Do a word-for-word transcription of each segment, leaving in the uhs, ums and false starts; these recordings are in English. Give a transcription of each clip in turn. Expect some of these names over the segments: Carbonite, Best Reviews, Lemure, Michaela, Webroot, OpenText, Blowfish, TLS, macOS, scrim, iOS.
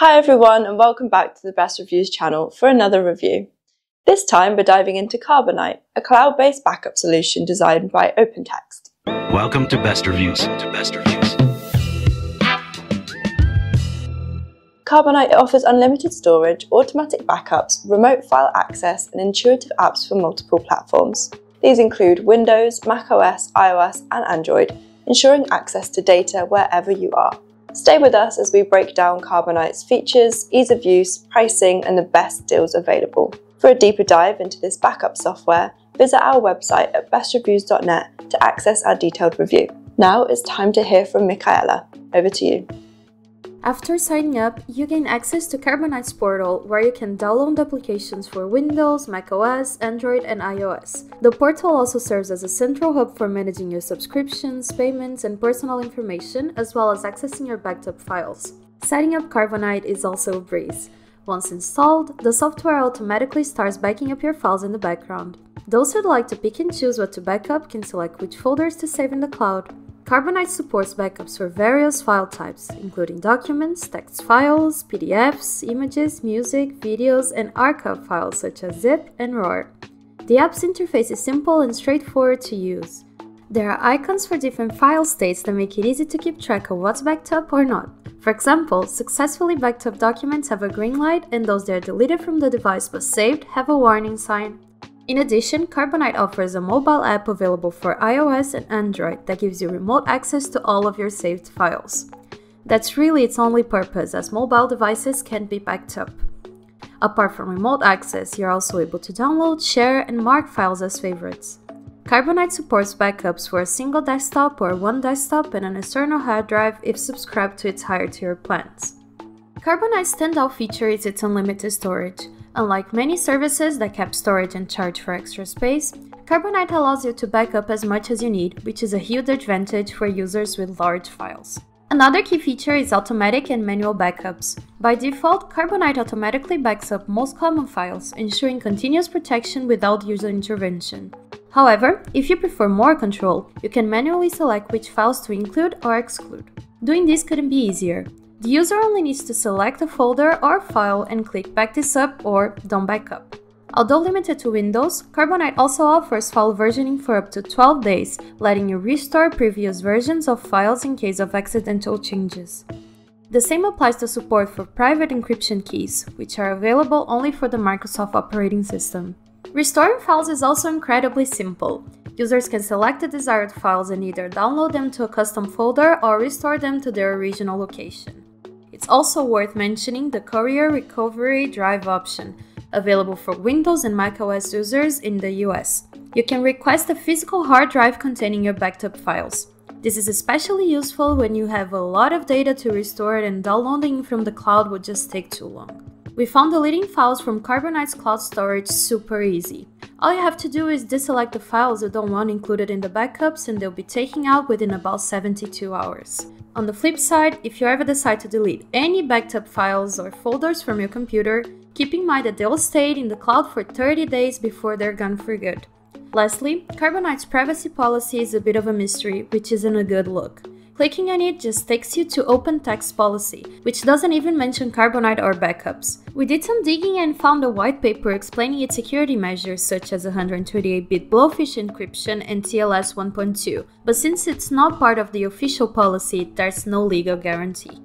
Hi everyone and welcome back to the Best Reviews channel for another review. This time we're diving into Carbonite, a cloud-based backup solution designed by OpenText. Welcome to Best Reviews. To Best Reviews. Carbonite offers unlimited storage, automatic backups, remote file access and intuitive apps for multiple platforms. These include Windows, macOS, iOS and Android, ensuring access to data wherever you are. Stay with us as we break down Carbonite's features, ease of use, pricing, and the best deals available. For a deeper dive into this backup software, visit our website at best reviews dot net to access our detailed review. Now it's time to hear from Michaela. Over to you. After signing up, you gain access to Carbonite's portal, where you can download applications for Windows, macOS, Android, and iOS. The portal also serves as a central hub for managing your subscriptions, payments, and personal information, as well as accessing your backed up files. Setting up Carbonite is also a breeze. Once installed, the software automatically starts backing up your files in the background. Those who'd like to pick and choose what to back up can select which folders to save in the cloud. Carbonite supports backups for various file types, including documents, text files, P D Fs, images, music, videos, and archive files such as zip and roar. The app's interface is simple and straightforward to use. There are icons for different file states that make it easy to keep track of what's backed up or not. For example, successfully backed up documents have a green light, and those that are deleted from the device but saved have a warning sign. In addition, Carbonite offers a mobile app available for iOS and Android that gives you remote access to all of your saved files. That's really its only purpose, as mobile devices can't be backed up. Apart from remote access, you're also able to download, share, and mark files as favorites. Carbonite supports backups for a single desktop or one desktop and an external hard drive if subscribed to its higher-tier plans. Carbonite's standout feature is its unlimited storage. Unlike many services that cap storage and charge for extra space, Carbonite allows you to back up as much as you need, which is a huge advantage for users with large files. Another key feature is automatic and manual backups. By default, Carbonite automatically backs up most common files, ensuring continuous protection without user intervention. However, if you prefer more control, you can manually select which files to include or exclude. Doing this couldn't be easier. The user only needs to select a folder or file and click Back This Up or Don't Back Up. Although limited to Windows, Carbonite also offers file versioning for up to twelve days, letting you restore previous versions of files in case of accidental changes. The same applies to support for private encryption keys, which are available only for the Microsoft operating system. Restoring files is also incredibly simple. Users can select the desired files and either download them to a custom folder or restore them to their original location. It's also worth mentioning the Courier Recovery Drive option, available for Windows and macOS users in the U S. You can request a physical hard drive containing your backed up files. This is especially useful when you have a lot of data to restore and downloading from the cloud would just take too long. We found deleting files from Carbonite's cloud storage super easy. All you have to do is deselect the files you don't want included in the backups and they'll be taken out within about seventy-two hours. On the flip side, if you ever decide to delete any backed up files or folders from your computer, keep in mind that they'll stay in the cloud for thirty days before they're gone for good. Lastly, Carbonite's privacy policy is a bit of a mystery, which isn't a good look. Clicking on it just takes you to OpenText policy, which doesn't even mention Carbonite or backups. We did some digging and found a white paper explaining its security measures such as one twenty-eight bit Blowfish encryption and T L S one point two, but since it's not part of the official policy, there's no legal guarantee.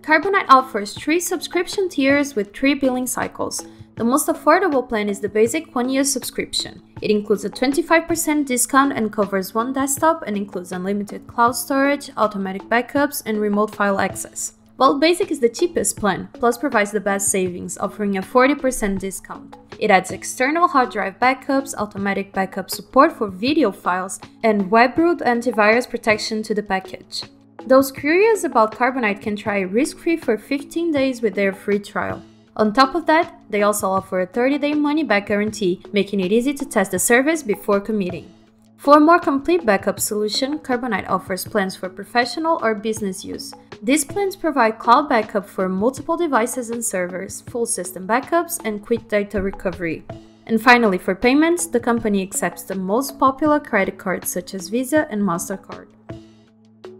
Carbonite offers three subscription tiers with three billing cycles. The most affordable plan is the basic one-year subscription. It includes a twenty-five percent discount and covers one desktop and includes unlimited cloud storage, automatic backups, and remote file access. While Basic is the cheapest plan, Plus provides the best savings, offering a forty percent discount. It adds external hard drive backups, automatic backup support for video files, and Webroot antivirus protection to the package. Those curious about Carbonite can try it risk-free for fifteen days with their free trial. On top of that, they also offer a thirty-day money-back guarantee, making it easy to test the service before committing. For a more complete backup solution, Carbonite offers plans for professional or business use. These plans provide cloud backup for multiple devices and servers, full system backups, and quick data recovery. And finally, for payments, the company accepts the most popular credit cards such as Visa and MasterCard.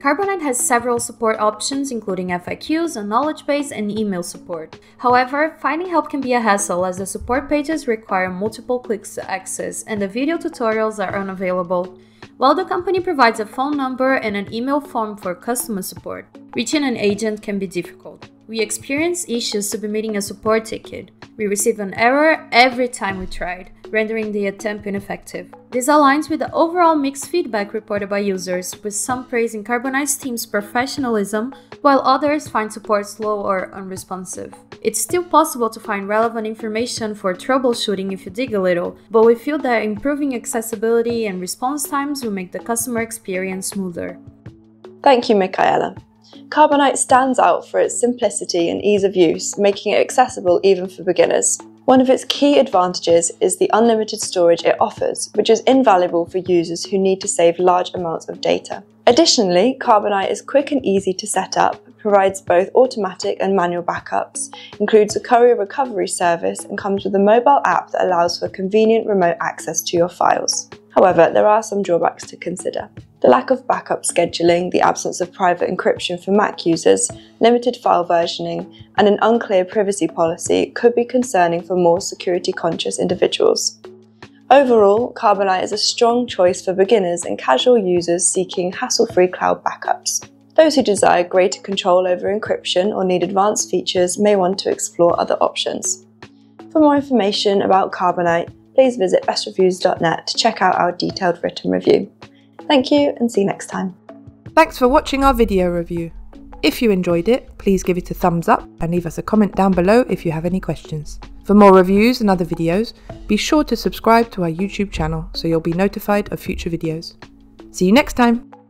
Carbonite has several support options, including F A Qs, a knowledge base, and email support. However, finding help can be a hassle as the support pages require multiple clicks to access, and the video tutorials are unavailable. While the company provides a phone number and an email form for customer support, reaching an agent can be difficult. We experienced issues submitting a support ticket. We received an error every time we tried, rendering the attempt ineffective. This aligns with the overall mixed feedback reported by users, with some praising Carbonite's team's professionalism, while others find support slow or unresponsive. It's still possible to find relevant information for troubleshooting if you dig a little, but we feel that improving accessibility and response times will make the customer experience smoother. Thank you, Michaela. Carbonite stands out for its simplicity and ease of use, making it accessible even for beginners. One of its key advantages is the unlimited storage it offers, which is invaluable for users who need to save large amounts of data. Additionally, Carbonite is quick and easy to set up, provides both automatic and manual backups, includes a courier recovery service, and comes with a mobile app that allows for convenient remote access to your files. However, there are some drawbacks to consider. The lack of backup scheduling, the absence of private encryption for Mac users, limited file versioning, and an unclear privacy policy could be concerning for more security-conscious individuals. Overall, Carbonite is a strong choice for beginners and casual users seeking hassle-free cloud backups. Those who desire greater control over encryption or need advanced features may want to explore other options. For more information about Carbonite, please visit best reviews dot net to check out our detailed written review. Thank you and see you next time. Thanks for watching our video review. If you enjoyed it, please give it a thumbs up and leave us a comment down below if you have any questions. For more reviews and other videos, be sure to subscribe to our YouTube channel so you'll be notified of future videos. See you next time.